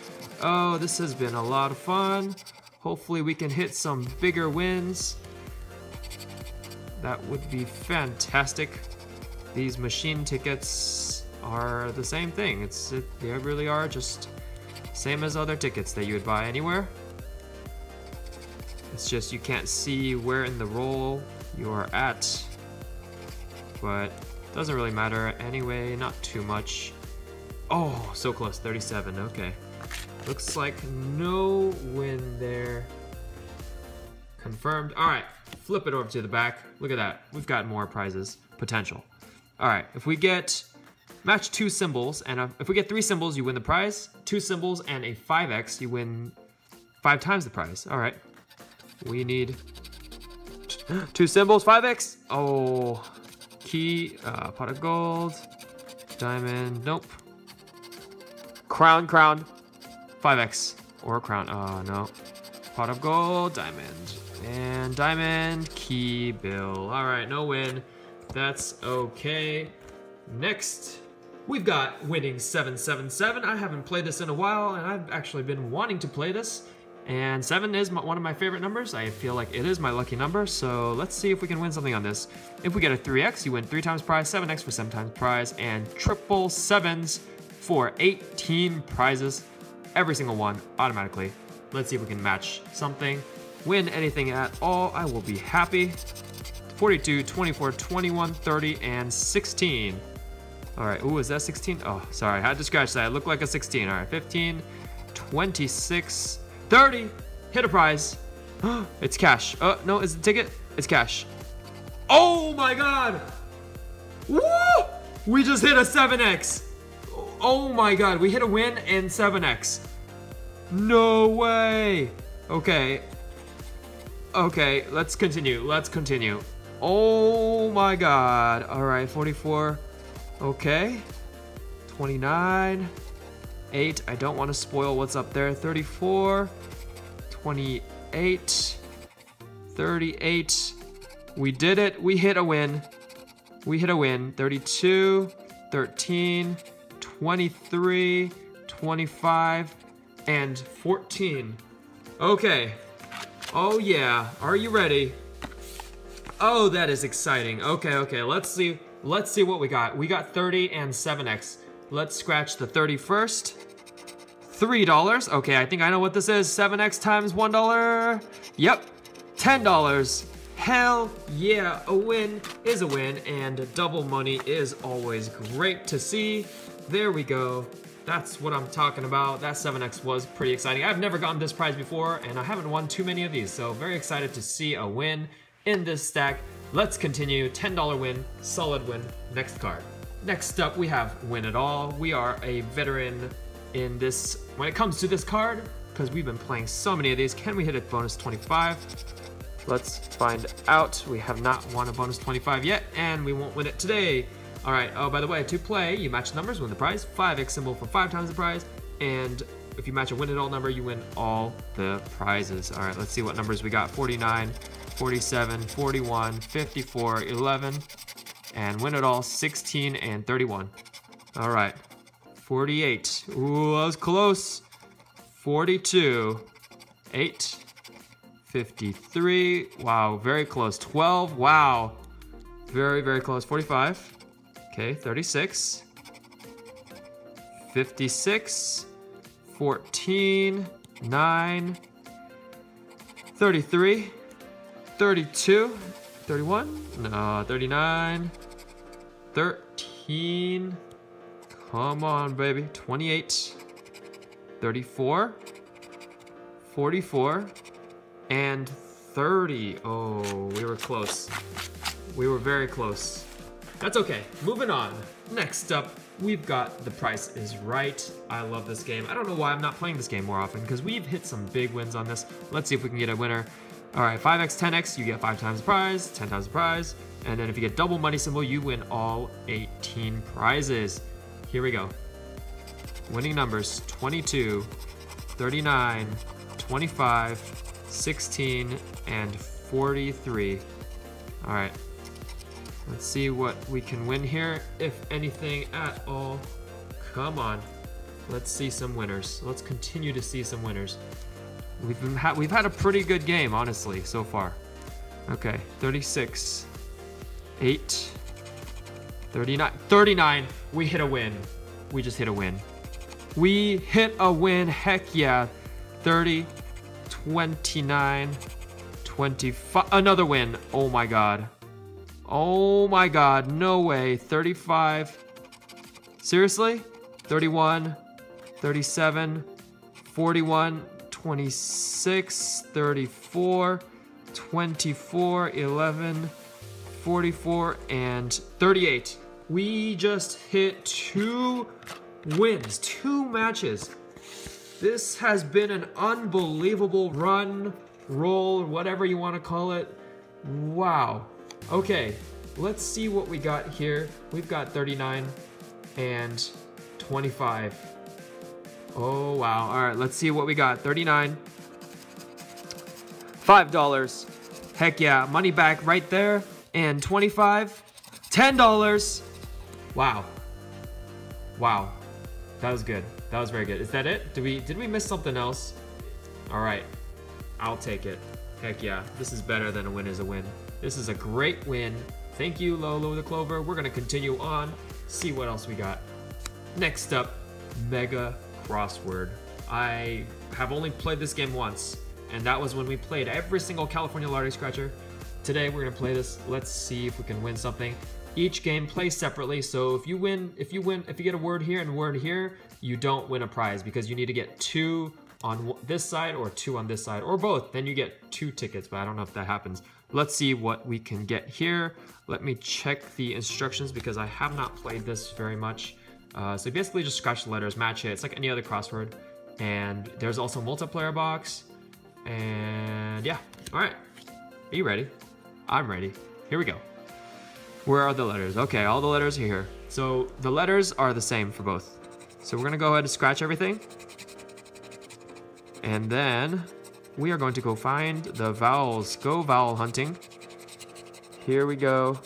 Oh, this has been a lot of fun. Hopefully we can hit some bigger wins. That would be fantastic. These machine tickets are the same thing. It's it, they really are just same as other tickets that you would buy anywhere. It's just you can't see where in the roll you are at, but doesn't really matter anyway, not too much. Oh, so close, thirty-seven, okay. Looks like no win there. Confirmed, all right, flip it over to the back. Look at that, we've got more prizes, potential. All right, if we get, match two symbols, and a, if we get three symbols, you win the prize. Two symbols and a five X, you win five times the prize. All right, we need two symbols, five X. Oh, key, uh, pot of gold, diamond, nope. Crown, crown, five X, or crown, oh no. Pot of gold, diamond, and diamond, key, bill. All right, no win, that's okay. Next, we've got Winning seven seven seven. I haven't played this in a while, and I've actually been wanting to play this. And seven is my, one of my favorite numbers. I feel like it is my lucky number, so let's see if we can win something on this. If we get a three X, you win three times prize, seven X for seven times prize, and triple sevens for eighteen prizes. Every single one automatically. Let's see if we can match something. Win anything at all, I will be happy. forty-two, twenty-four, twenty-one, thirty, and sixteen. All right, ooh, is that sixteen? Oh, sorry, I had to scratch that. It looked like a sixteen. All right, fifteen, twenty-six, thirty, hit a prize. It's cash. Oh, no, is it a ticket? It's cash. Oh my God. Woo! We just hit a seven X. Oh my God, we hit a win and seven X. No way. Okay. Okay, let's continue, let's continue. Oh my God. All right, forty-four, okay. twenty-nine. eight, I don't want to spoil what's up there. thirty-four, twenty-eight, thirty-eight. We did it, we hit a win. We hit a win. thirty-two, thirteen, twenty-three, twenty-five, and fourteen. Okay, oh yeah, are you ready? Oh, that is exciting. Okay, okay, let's see. Let's see what we got. We got thirty and seven X. Let's scratch the thirty first. three dollars. Okay, I think I know what this is. seven X times one dollar. Yep. ten dollars. Hell yeah. A win is a win, and double money is always great to see. There we go. That's what I'm talking about. That seven X was pretty exciting. I've never gotten this prize before, and I haven't won too many of these, so very excited to see a win in this stack. Let's continue. ten dollar win. Solid win. Next card. Next up, we have Win It All. We are a veteran in this, when it comes to this card, because we've been playing so many of these. Can we hit a bonus twenty-five? Let's find out. We have not won a bonus twenty-five yet, and we won't win it today. All right, oh, by the way, to play, you match numbers, win the prize, five X symbol for five times the prize, and If you match a Win It All number, you win all the prizes. All right, let's see what numbers we got. forty-nine, forty-seven, forty-one, fifty-four, eleven, and Win It All sixteen and thirty-one. All right, forty-eight. Ooh, that was close. forty-two, eight. fifty-three, wow, very close. twelve, wow, very, very close. forty-five, okay, thirty-six, fifty-six, fourteen, nine, thirty-three, thirty-two, thirty-one, no, thirty-nine, thirteen, come on, baby, twenty-eight, thirty-four, forty-four, and thirty. Oh, we were close. We were very close. That's okay. Moving on. Next up, we've got The Price Is Right. I love this game. I don't know why I'm not playing this game more often, because we've hit some big wins on this. Let's see if we can get a winner. All right, five X, ten X, you get five times the prize, ten times the prize, and then if you get double money symbol, you win all eighteen prizes. Here we go. Winning numbers, twenty-two, thirty-nine, twenty-five, sixteen, and forty-three. All right, let's see what we can win here, if anything at all. Come on, let's see some winners. Let's continue to see some winners. We've been ha we've had a pretty good game, honestly, so far. Okay, thirty-six, eight, thirty-nine, thirty-nine. We hit a win. We just hit a win. We hit a win, heck yeah. thirty, twenty-nine, twenty-five, another win. Oh my God. Oh my God, no way. thirty-five, seriously? thirty-one, thirty-seven, forty-one, twenty-six, thirty-four, twenty-four, eleven, forty-four, and thirty-eight. We just hit two wins, two matches. This has been an unbelievable run, roll, whatever you want to call it. Wow. Okay, let's see what we got here. We've got thirty-nine and twenty-five. Oh, wow. All right, let's see what we got. thirty-nine, five dollars. Heck yeah, money back right there. And twenty-five, ten dollars. Wow. Wow. That was good. That was very good. Is that it? Did we did we miss something else? All right, I'll take it. Heck yeah, this is better than a win is a win. This is a great win. Thank you, Lolo the Clover. We're gonna continue on, see what else we got. Next up, Mega Crossword. I have only played this game once, and that was when we played every single California lottery scratcher. Today we're gonna play this. Let's see if we can win something. Each game plays separately, so if you win, if you win, if you get a word here and a word here, you don't win a prize because you need to get two on this side or two on this side or both. Then you get two tickets, but I don't know if that happens. Let's see what we can get here. Let me check the instructions because I have not played this very much. Uh, so basically just scratch the letters, match it. It's like any other crossword. And there's also multiplayer box. And yeah, all right. Are you ready? I'm ready. Here we go. Where are the letters? Okay, all the letters are here. So the letters are the same for both. So we're gonna go ahead and scratch everything. And then we are going to go find the vowels. Go vowel hunting. Here we go.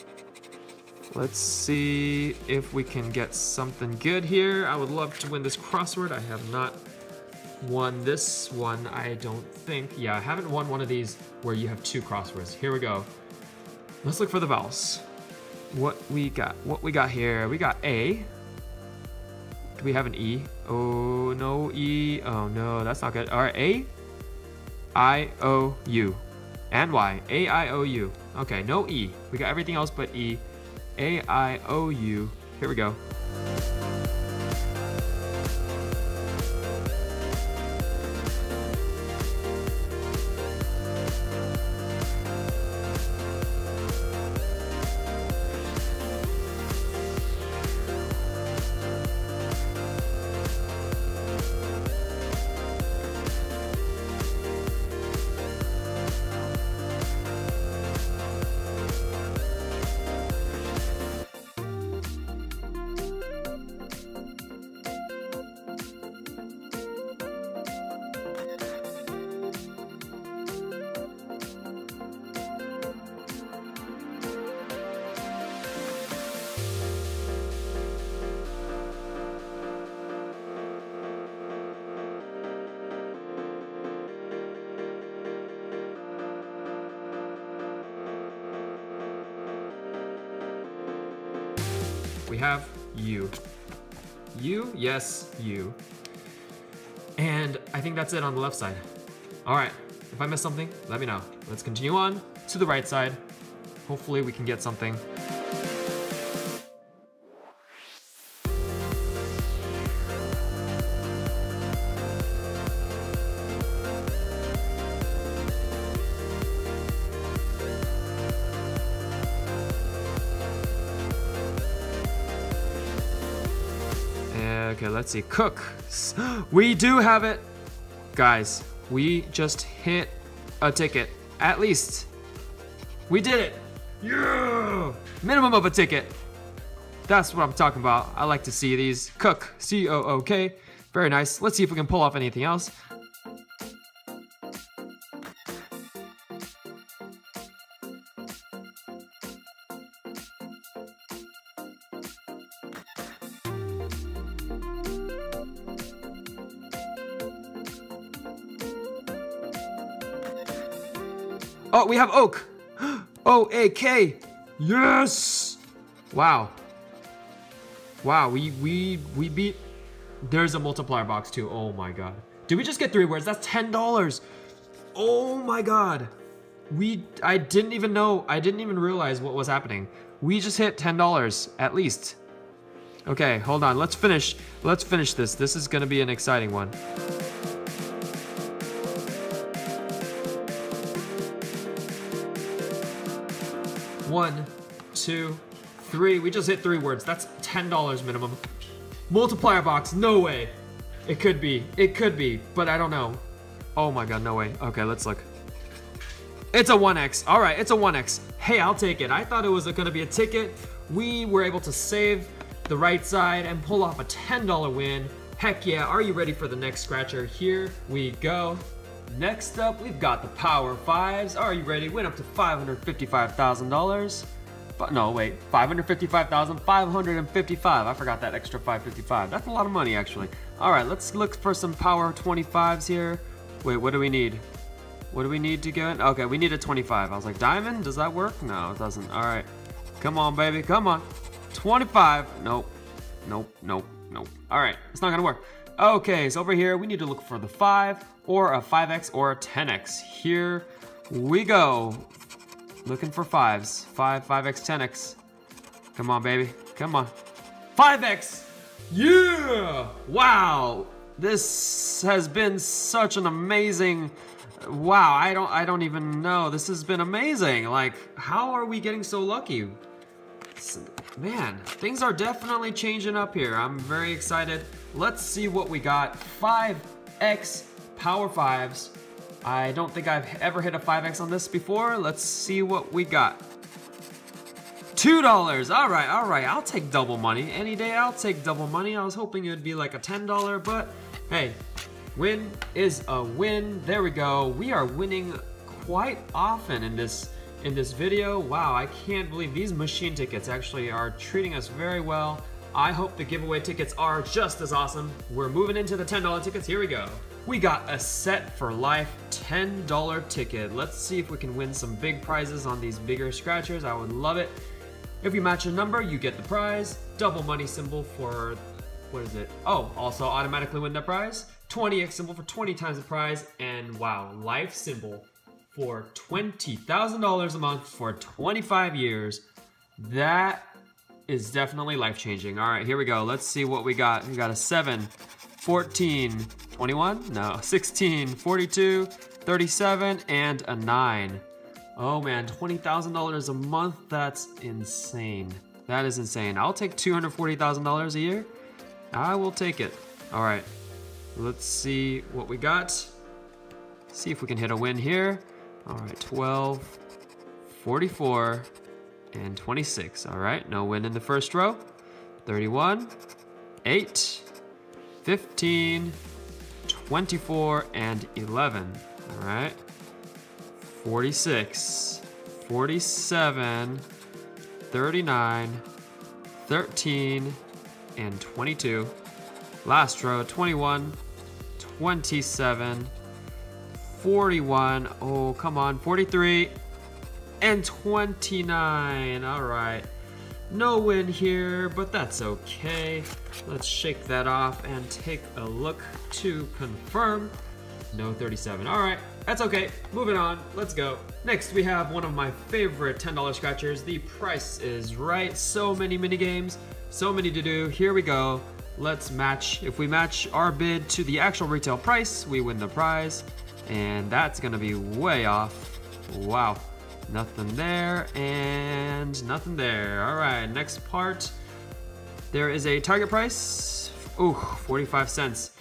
Let's see if we can get something good here. I would love to win this crossword. I have not won this one, I don't think. Yeah, I haven't won one of these where you have two crosswords. Here we go. Let's look for the vowels. What we got? What we got here? We got A. Do we have an E? Oh, no E. Oh, no, that's not good. All right, A, I, O, U, and Y. A, I, O, U. Okay, no E. We got everything else but E. A, I, O, U. Here we go. We have you. You, yes, you. And I think that's it on the left side. All right, if I miss something, let me know. Let's continue on to the right side. Hopefully we can get something. Okay, let's see. Cook. We do have it. Guys, we just hit a ticket. At least. We did it. Yeah! Minimum of a ticket. That's what I'm talking about. I like to see these. Cook. C O O K. Very nice. Let's see if we can pull off anything else. Oh, we have oak. O A K. Yes. Wow. Wow, we we we beat. There's a multiplier box too. Oh my god. Did we just get three words? That's ten dollars. Oh my god. We I didn't even know. I didn't even realize what was happening. We just hit ten dollars at least. Okay, hold on. Let's finish. Let's finish this. This is going to be an exciting one. One, two, three. We just hit three words. That's ten dollars minimum. Multiplier box. No way. It could be. It could be. But I don't know. Oh my god. No way. Okay, let's look. It's a one X. All right. It's a one X. Hey, I'll take it. I thought it was going to be a ticket. We were able to save the right side and pull off a ten dollar win. Heck yeah. Are you ready for the next scratcher? Here we go. Next up, we've got the Power five's. Are you ready? Went up to five hundred fifty-five thousand dollars. But no, wait, five hundred fifty-five thousand five hundred fifty-five. I forgot that extra five fifty-five. That's a lot of money, actually. All right, let's look for some Power twenty-five's here. Wait, what do we need? What do we need to get? Okay, we need a twenty-five. I was like, diamond? Does that work? No, it doesn't. All right, come on, baby, come on. twenty-five. Nope. Nope. Nope. Nope. All right, it's not gonna work. Okay, so over here, we need to look for the five or a five X or a ten X. Here we go. Looking for fives. Five, five X, ten X. Come on, baby. Come on. five X! Yeah! Wow! This has been such an amazing... Wow, I don't, I don't even know. This has been amazing. Like, how are we getting so lucky? Man, things are definitely changing up here. I'm very excited. Let's see what we got. five X Power five's. I don't think I've ever hit a five X on this before. Let's see what we got. two dollars. All right, all right. I'll take double money. Any day I'll take double money. I was hoping it would be like a ten dollar, but hey, win is a win. There we go. We are winning quite often in this in this video. Wow, I can't believe these machine tickets actually are treating us very well. I hope the giveaway tickets are just as awesome. We're moving into the ten dollar tickets. Here we go. We got a Set For Life ten dollar ticket. Let's see if we can win some big prizes on these bigger scratchers. I would love it. If you match a number, you get the prize. Double money symbol for, what is it? Oh, also automatically win the prize. twenty X symbol for twenty times the prize. And wow, life symbol for twenty thousand dollars a month for twenty-five years. That is definitely life-changing. All right, here we go. Let's see what we got. We got a seven, fourteen, twenty-one, no, sixteen, forty-two, thirty-seven, and a nine. Oh man, twenty thousand dollars a month, that's insane. That is insane. I'll take two hundred forty thousand dollars a year. I will take it. All right, let's see what we got. See if we can hit a win here. All right, twelve, forty-four, and twenty-six. All right, no win in the first row. thirty-one, eight, fifteen, twenty-four, and eleven. All right, forty-six, forty-seven, thirty-nine, thirteen, and twenty-two. Last row, twenty-one, twenty-seven, forty-one. Oh, come on, forty-three, and twenty-nine. All right, No win here, but that's okay. Let's shake that off and take a look to confirm. No thirty-seven. All right, that's okay. Moving on, let's go. Next, we have one of my favorite ten dollar scratchers, The Price Is Right. So many mini games, so many to do. Here we go. Let's match. If we match our bid to the actual retail price, we win the prize. And that's gonna be way off. Wow. Nothing there, and nothing there. All right, next part. There is a target price, ooh, forty-five cents.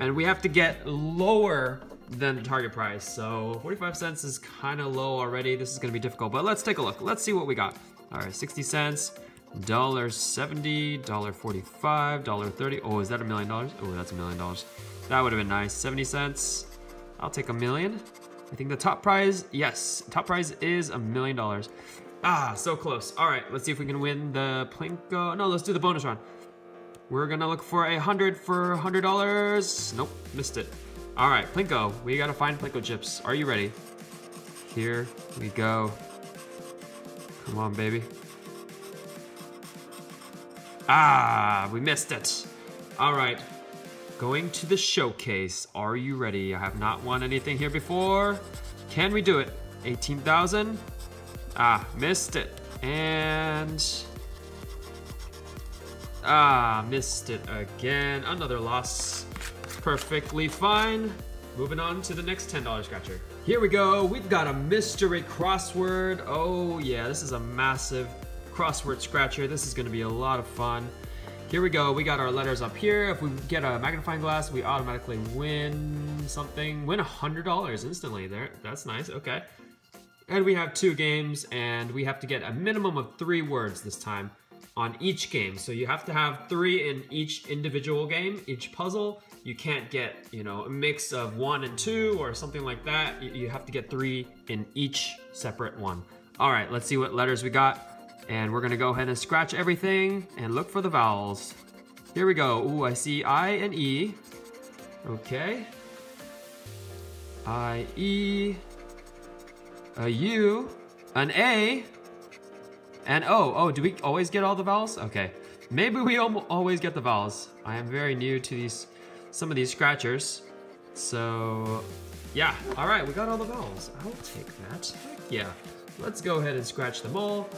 And we have to get lower than the target price. So forty-five cents is kind of low already. This is gonna be difficult, but let's take a look. Let's see what we got. All right, sixty cents, one dollar seventy, one dollar forty-five, one dollar thirty. Oh, is that a million dollars? Oh, that's a million dollars. That would have been nice, seventy cents. I'll take a million. I think the top prize, yes, top prize is a million dollars. Ah, so close. All right, let's see if we can win the Plinko. No, let's do the bonus round. We're gonna look for a hundred for a hundred dollars. Nope, missed it. All right, Plinko, we gotta find Plinko chips. Are you ready? Here we go. Come on, baby. Ah, we missed it. All right. Going to the showcase. Are you ready? I have not won anything here before. Can we do it? eighteen thousand. Ah, missed it. And ah, missed it again. Another loss. Perfectly fine. Moving on to the next ten dollar scratcher. Here we go. We've got a mystery crossword. Oh yeah, this is a massive crossword scratcher. This is gonna be a lot of fun. Here we go, we got our letters up here. If we get a magnifying glass, we automatically win something. Win one hundred dollars instantly there. That's nice, okay. And we have two games, and we have to get a minimum of three words this time on each game. So you have to have three in each individual game, each puzzle. You can't get, you know, a mix of one and two or something like that. You have to get three in each separate one. All right, let's see what letters we got. And we're gonna go ahead and scratch everything and look for the vowels. Here we go. Ooh, I see I and E. Okay. I, E, a U, an A, and O. Oh, do we always get all the vowels? Okay. Maybe we always get the vowels. I am very new to these, some of these scratchers. So, yeah. All right, we got all the vowels. I'll take that. Heck yeah. Let's go ahead and scratch them all.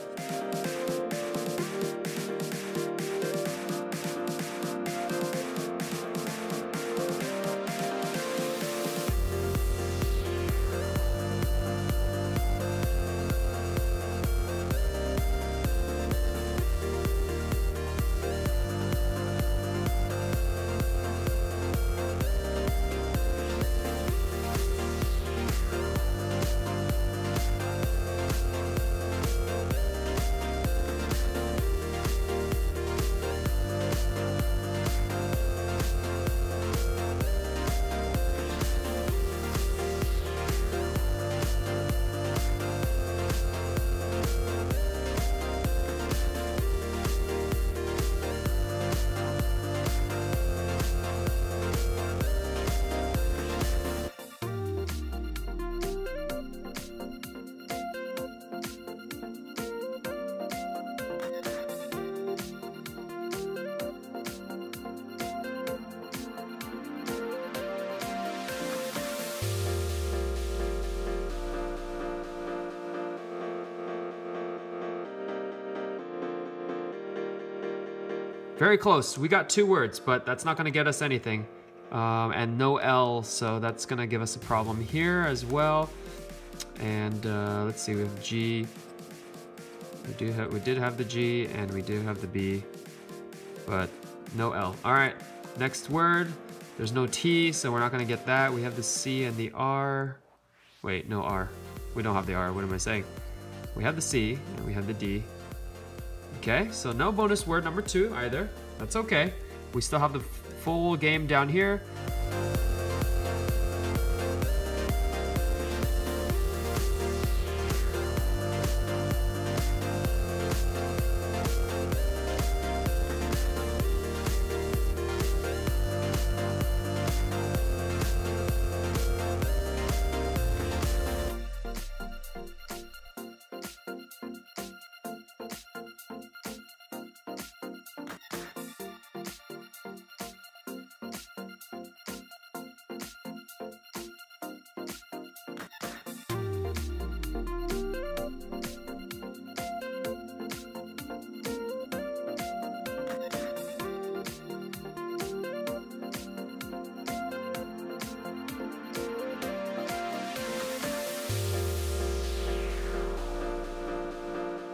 Very close, we got two words, but that's not gonna get us anything. Um, and no L, so that's gonna give us a problem here as well. And uh, let's see, we have G. We, do have, we did have the G and we do have the B, but no L. All right, next word. There's no T, so we're not gonna get that. We have the C and the R. Wait, no R. We don't have the R, what am I saying? We have the C and we have the D. Okay, so no bonus word number two either. That's okay. We still have the full game down here.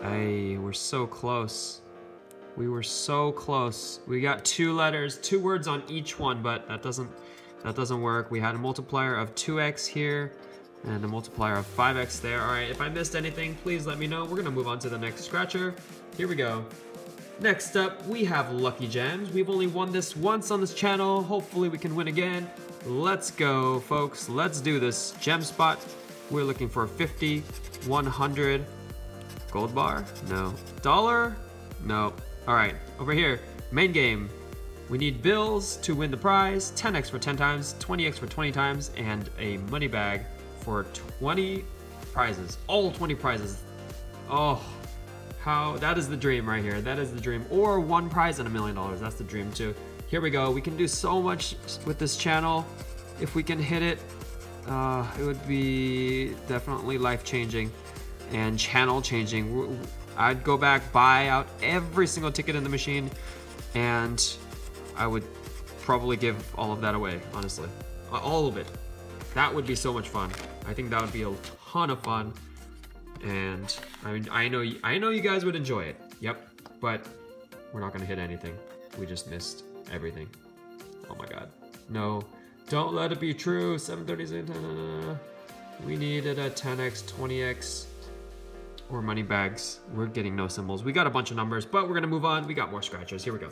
Aye, we're so close. We were so close. We got two letters, two words on each one, but that doesn't that doesn't work. We had a multiplier of two x here and a multiplier of five x there. All right, if I missed anything, please let me know. We're gonna move on to the next scratcher. Here we go. Next up, we have Lucky Gems. We've only won this once on this channel. Hopefully we can win again. Let's go, folks. Let's do this gem spot. We're looking for fifty, one hundred, gold bar? No. Dollar? No. All right, over here, main game. We need bills to win the prize, ten x for ten times, twenty x for twenty times, and a money bag for twenty prizes, all twenty prizes. Oh, how, that is the dream right here. That is the dream, or one prize and a million dollars. That's the dream too. Here we go. We can do so much with this channel. If we can hit it, uh, it would be definitely life-changing and channel-changing. I'd go back, buy out every single ticket in the machine, and I would probably give all of that away, honestly. All of it. That would be so much fun. I think that would be a ton of fun, and I, I know I know you guys would enjoy it. Yep, but we're not gonna hit anything. We just missed everything. Oh my god. No, don't let it be true. seven thirty, we needed a ten x, twenty x, or money bags. We're getting no symbols. We got a bunch of numbers, but we're gonna move on. We got more scratchers. Here we go.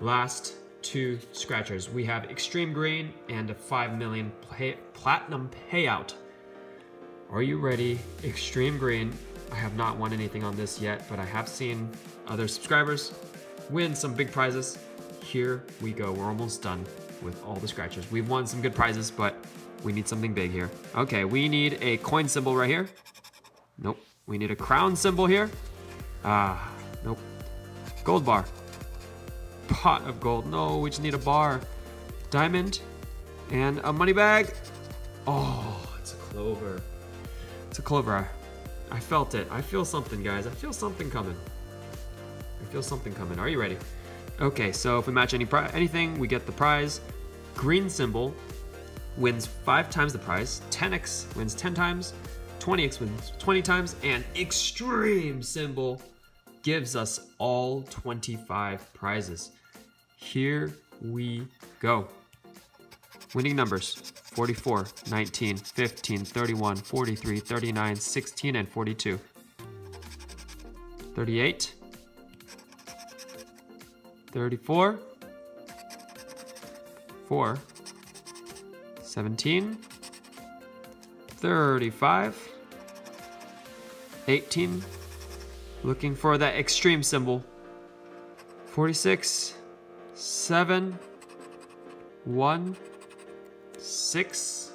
Last two scratchers. We have Extreme Green and a five million pay platinum payout. Are you ready? Extreme Green. I have not won anything on this yet, but I have seen other subscribers win some big prizes. Here we go. We're almost done with all the scratchers. We've won some good prizes, but we need something big here. Okay, we need a coin symbol right here. Nope. We need a crown symbol here. Ah, nope. Gold bar. Pot of gold. No, we just need a bar. Diamond. And a money bag. Oh, it's a clover. It's a clover. I felt it. I feel something, guys. I feel something coming. I feel something coming. Are you ready? Okay, so if we match any pri anything, we get the prize. Green symbol wins five times the prize. ten x wins ten times. twenty x wins twenty times, and Extreme symbol gives us all twenty-five prizes. Here we go. Winning numbers, forty-four, nineteen, fifteen, thirty-one, forty-three, thirty-nine, sixteen, and forty-two. thirty-eight. thirty-four. four. seventeen. thirty-five, eighteen, looking for that extreme symbol, forty-six, seven, one, six,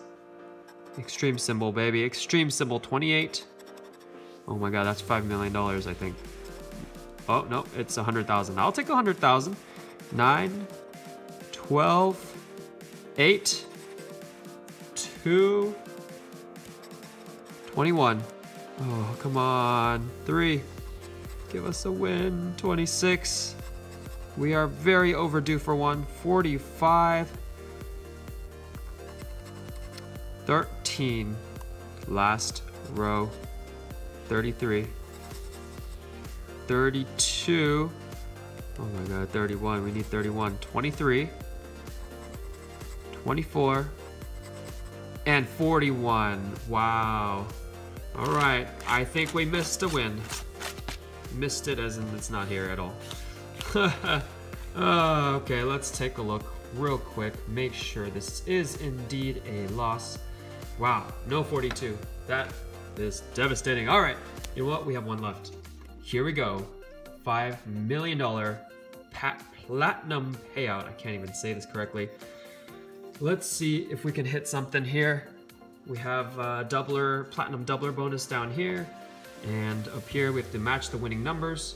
extreme symbol, baby, extreme symbol, twenty-eight, oh my god, that's five million dollars, I think. Oh, no, it's one hundred thousand dollars, I'll take one hundred thousand dollars, nine, twelve, eight, two, twenty-one. Oh, come on. three. Give us a win. twenty-six. We are very overdue for one. forty-five. thirteen. Last row. thirty-three. thirty-two. Oh my god, thirty-one. We need thirty-one. twenty-three. twenty-four. And forty-one. Wow. All right, I think we missed a win. Missed it as in it's not here at all. uh, okay, let's take a look real quick. Make sure this is indeed a loss. Wow, no forty-two. That is devastating. All right, you know what? We have one left. Here we go. five million dollar pat platinum payout. I can't even say this correctly. Let's see if we can hit something here. We have a doubler, platinum doubler bonus down here, and up here we have to match the winning numbers.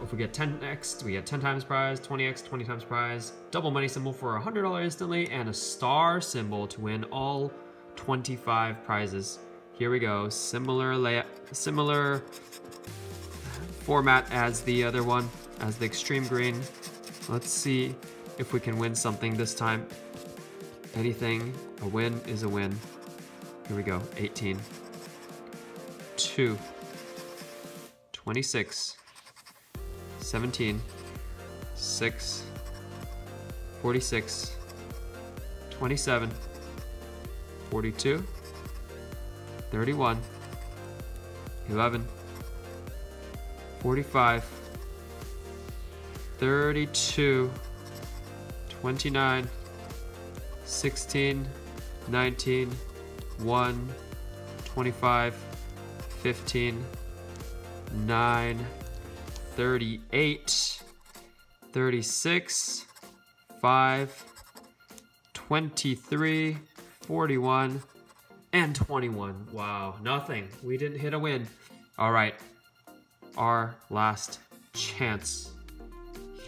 If we get ten x, we get ten times prize, twenty x, twenty times prize, double money symbol for one hundred dollars instantly, and a star symbol to win all twenty-five prizes. Here we go, similar layout, similar format as the other one, as the Extreme Green. Let's see if we can win something this time. Anything, a win is a win. Here we go, eighteen, two, twenty-six, seventeen, six, forty-six, twenty-seven, forty-two, thirty-one, eleven, forty-five, thirty-two, twenty-nine, sixteen, nineteen, one, twenty-five, fifteen, nine, thirty-eight, thirty-six, five, twenty-three, forty-one, and twenty-one. Wow, nothing. We didn't hit a win. All right, our last chance.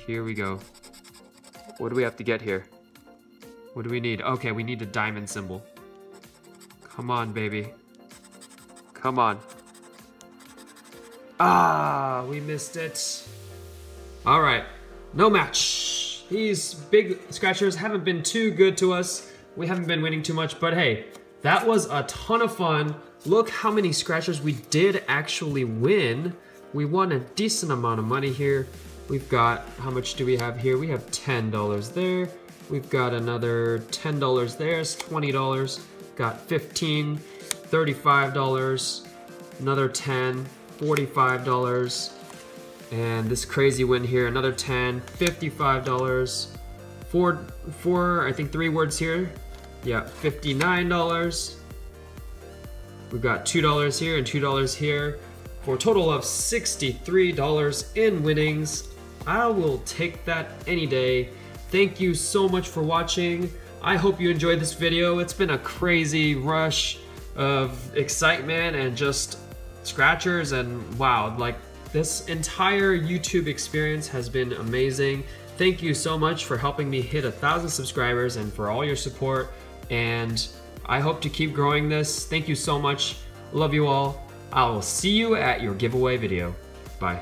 Here we go. What do we have to get here? What do we need? Okay, we need a diamond symbol. Come on, baby. Come on. Ah, we missed it. All right, no match. These big scratchers haven't been too good to us. We haven't been winning too much, but hey, that was a ton of fun. Look how many scratchers we did actually win. We won a decent amount of money here. We've got, how much do we have here? We have ten dollars there. We've got another ten dollars there, it's twenty dollars. Got fifteen dollars, thirty-five dollars, another ten dollars, forty-five dollars. And this crazy win here, another ten dollars, fifty-five dollars. Four, four, I think three words here. Yeah, fifty-nine dollars. We've got two dollars here and two dollars here. For a total of sixty-three dollars in winnings. I will take that any day. Thank you so much for watching. I hope you enjoyed this video. It's been a crazy rush of excitement and just scratchers and wow, like this entire YouTube experience has been amazing. Thank you so much for helping me hit a thousand subscribers and for all your support. And I hope to keep growing this. Thank you so much. Love you all. I will see you at your giveaway video. Bye.